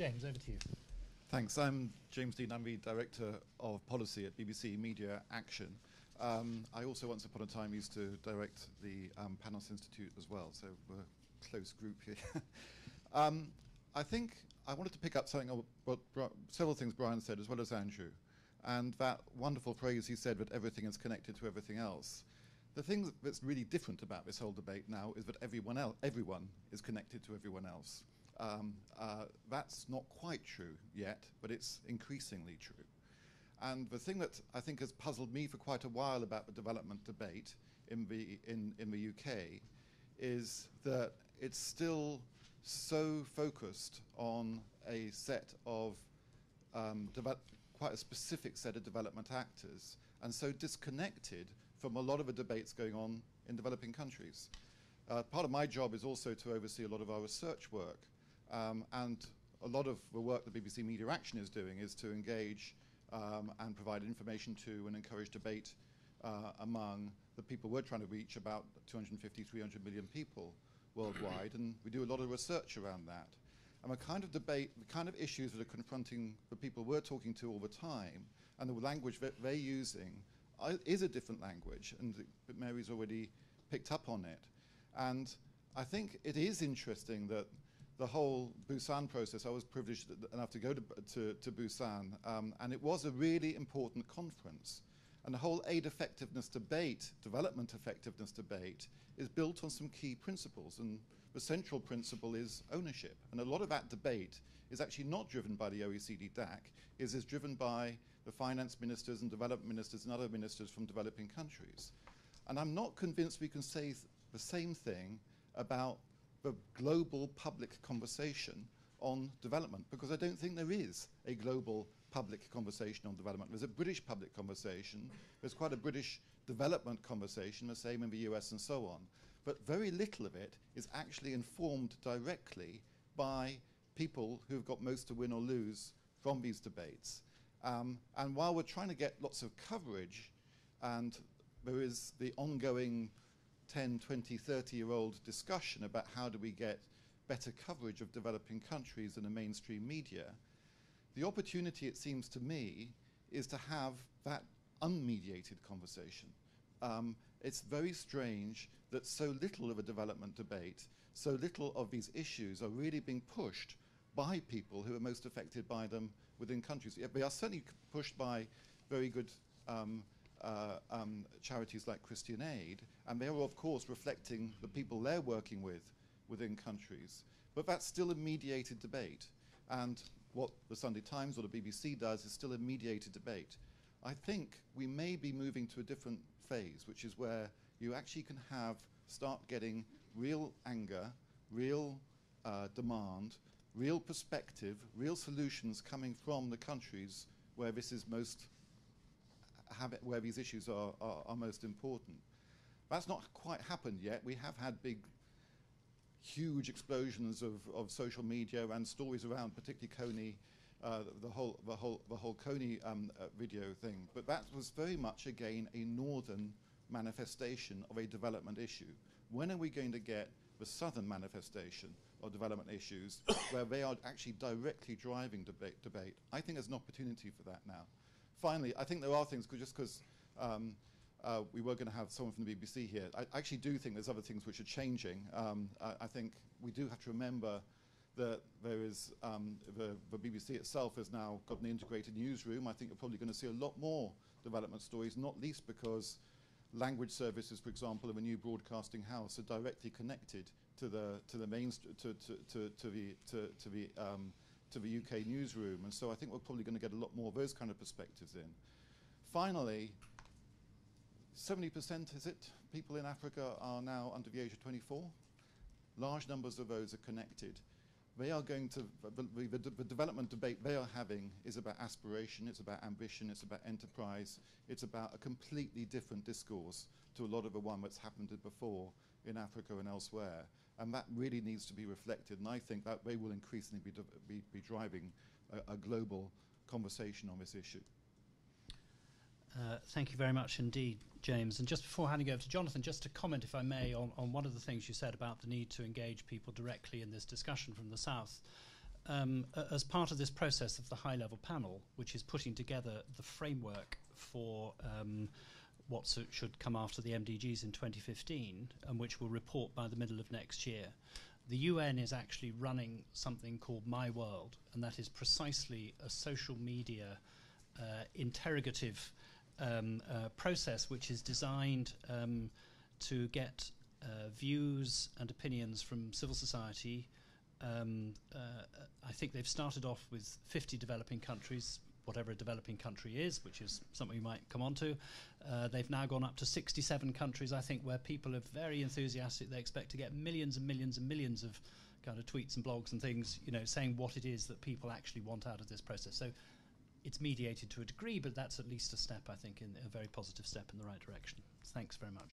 James, over to you. Thanks. I'm James Dean. I'm the Director of Policy at BBC Media Action. I also once upon a time used to direct the Panos Institute as well, so we're a close group here. I think I wanted to pick up something, several things Brian said as well as Andrew, and that wonderful phrase he said that everything is connected to everything else. The thing that's really different about this whole debate now is that everyone is connected to everyone else. That's not quite true yet, but it's increasingly true. And the thing that I think has puzzled me for quite a while about the development debate in the UK is that it's still so focused on a set of quite a specific set of development actors, and so disconnected from a lot of the debates going on in developing countries. Part of my job is also to oversee a lot of our research work, and a lot of the work that BBC Media Action is doing is to engage and provide information to and encourage debate among the people we're trying to reach, about 250, 300 million people worldwide, and we do a lot of research around that. And the kind of debate, the kind of issues that are confronting the people we're talking to all the time, and the language that they're using is a different language, and Mary's already picked up on it. And I think it is interesting that the whole Busan process, I was privileged enough to go to Busan, and it was a really important conference. And the whole aid effectiveness debate, development effectiveness debate, is built on some key principles, and the central principle is ownership. And a lot of that debate is actually not driven by the OECD DAC, is driven by the finance ministers and development ministers and other ministers from developing countries. And I'm not convinced we can say the same thing about the global public conversation on development, because I don't think there is a global public conversation on development. There's a British public conversation, there's quite a British development conversation, the same in the US and so on, but very little of it is actually informed directly by people who've got most to win or lose from these debates. And while we're trying to get lots of coverage, and there is the ongoing 10, 20, 30-year-old discussion about how do we get better coverage of developing countries in the mainstream media, the opportunity, it seems to me, is to have that unmediated conversation. It's very strange that so little of a development debate, so little of these issues are really being pushed by people who are most affected by them within countries. They are certainly pushed by very good charities like Christian Aid, and they are of course reflecting the people they're working with within countries, but that's still a mediated debate, and what the Sunday Times or the BBC does is still a mediated debate. I think we may be moving to a different phase, which is where you actually can start getting real anger, real demand, real perspective, real solutions coming from the countries where this is most where these issues are most important. That's not quite happened yet. We have had big, huge explosions of social media and stories around, particularly Kony, the whole Kony video thing. But that was very much, again, a northern manifestation of a development issue. When are we going to get the southern manifestation of development issues where they are actually directly driving debate? I think there's an opportunity for that now. Finally, I think there are things, just because we were going to have someone from the BBC here, I actually do think there's other things which are changing. I think we do have to remember that there is, the BBC itself has now got an integrated newsroom. I think you're probably going to see a lot more development stories, not least because language services, for example, of a new broadcasting house are directly connected to the UK newsroom, and so I think we're probably going to get a lot more of those kind of perspectives in. Finally, 70%, is it, people in Africa are now under the age of 24. Large numbers of those are connected. They are going to, the development debate they are having is about aspiration, it's about ambition, it's about enterprise, it's about a completely different discourse to a lot of the one that's happened before in Africa and elsewhere. And that really needs to be reflected, and I think that they will increasingly be driving a global conversation on this issue. Thank you very much indeed, James. And just before handing over to Jonathan, just to comment, if I may, on one of the things you said about the need to engage people directly in this discussion from the South. as part of this process of the high-level panel, which is putting together the framework for what should come after the MDGs in 2015, and which will report by the middle of next year, the UN is actually running something called My World, and that is precisely a social media interrogative process which is designed to get views and opinions from civil society. I think they've started off with 50 developing countries, whatever a developing country is, which is something we might come on to. They've now gone up to 67 countries, I think, where people are very enthusiastic. They expect to get millions and millions and millions of kind of tweets and blogs and things, you know, saying what it is that people actually want out of this process. So it's mediated to a degree, but that's at least a step, I think, in a very positive step in the right direction. Thanks very much.